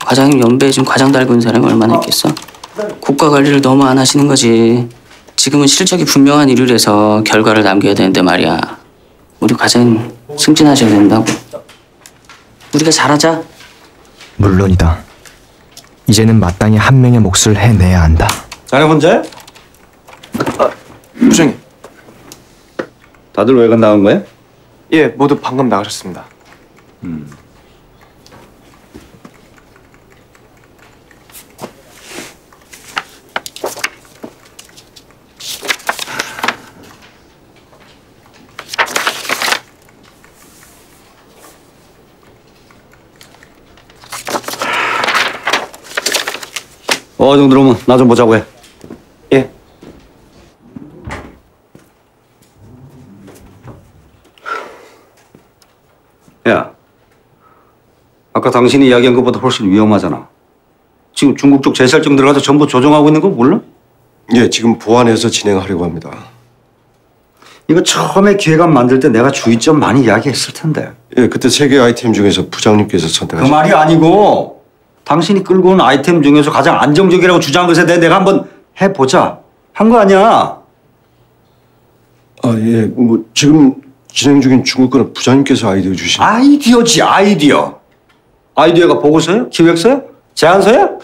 과장님 연배에 지금 과장 달고 있는 사람이 얼마나 있겠어? 국가 관리를 너무 안 하시는 거지. 지금은 실적이 분명한 일을 해서 결과를 남겨야 되는데 말이야. 우리 과장님 승진하셔야 된다고. 우리가 잘하자. 물론이다. 이제는 마땅히 한 명의 몫을 해내야 한다. 자네 혼자야? 부장님. 다들 외근 나온 거야? 예, 모두 방금 나가셨습니다. 어정 들어오면 나 좀 보자고 해. 예. 야, 아까 당신이 이야기한 것보다 훨씬 위험하잖아. 지금 중국 쪽 재설정 들어가서 전부 조정하고 있는 거 몰라? 예, 지금 보완해서 진행하려고 합니다. 이거 처음에 기획안 만들 때 내가 주의점 많이 이야기했을 텐데. 예, 그때 3개 아이템 중에서 부장님께서 선택하신 그 말이 아니고 당신이 끌고 온 아이템 중에서 가장 안정적이라고 주장한 것에 대해 내가 한번 해보자 한 거 아니야? 아, 예. 뭐 지금 진행 중인 중국과는 부장님께서 아이디어 주신... 아이디어지, 아이디어. 아이디어가 보고서요? 기획서요? 제안서요?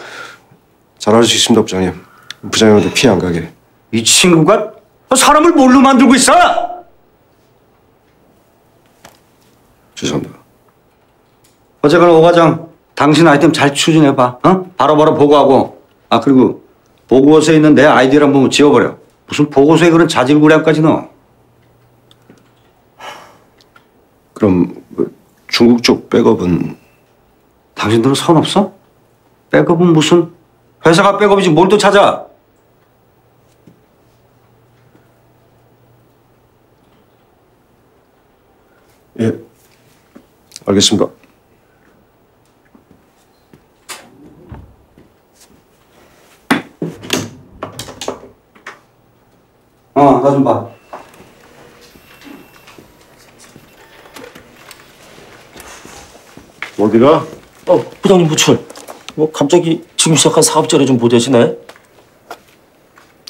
잘할 수 있습니다, 부장님. 부장님한테 피해 안 가게. 이 친구가 사람을 뭘로 만들고 있어? 죄송합니다. 어쨌거나 오 과장. 당신 아이템 잘 추진해봐. 어? 바로바로 보고하고. 아, 그리고 보고서에 있는 내 아이디어를 한번 지워버려. 무슨 보고서에 그런 자질구레함까지 넣어. 그럼 중국 쪽 백업은? 당신들은 선 없어? 백업은 무슨? 회사가 백업이지 뭘 또 찾아? 예, 알겠습니다. 나 좀 봐. 어디가? 부장님 호출. 뭐 갑자기 지금 시작한 사업 자료 좀 보자시네.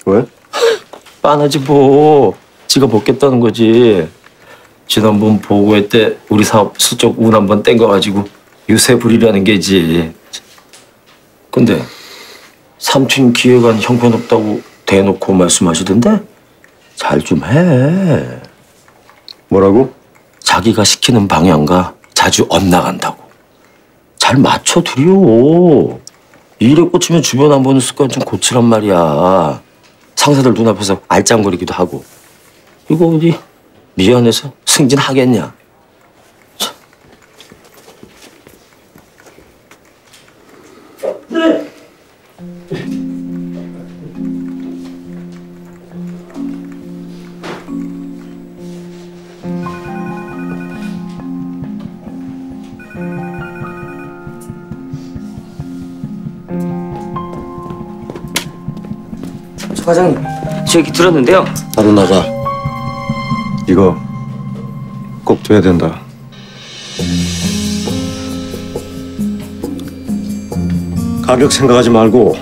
왜? 빤하지 뭐. 지가 먹겠다는 거지. 지난번 보고회 때 우리 사업 실적 운 한번 땡겨가지고 유세불이라는 게지. 근데 삼촌 기획안 형편없다고 대놓고 말씀하시던데? 잘 좀 해. 뭐라고? 자기가 시키는 방향과 자주 엇나간다고. 잘 맞춰드려. 일에 꽂히면 주변 안 보는 습관 좀 고치란 말이야. 상사들 눈앞에서 알짱거리기도 하고. 이거 어디 미안해서 승진하겠냐. 참. 네. 과장님, 저 얘기 들었는데요. 바로 나가. 이거 꼭 돼야 된다. 가격 생각하지 말고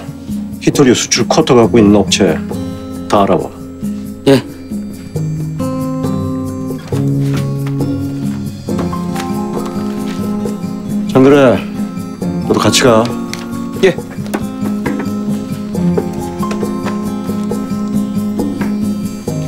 히토리오 수출 쿼터 갖고 있는 업체 다 알아봐. 예. 장그래, 너도 같이 가. 예.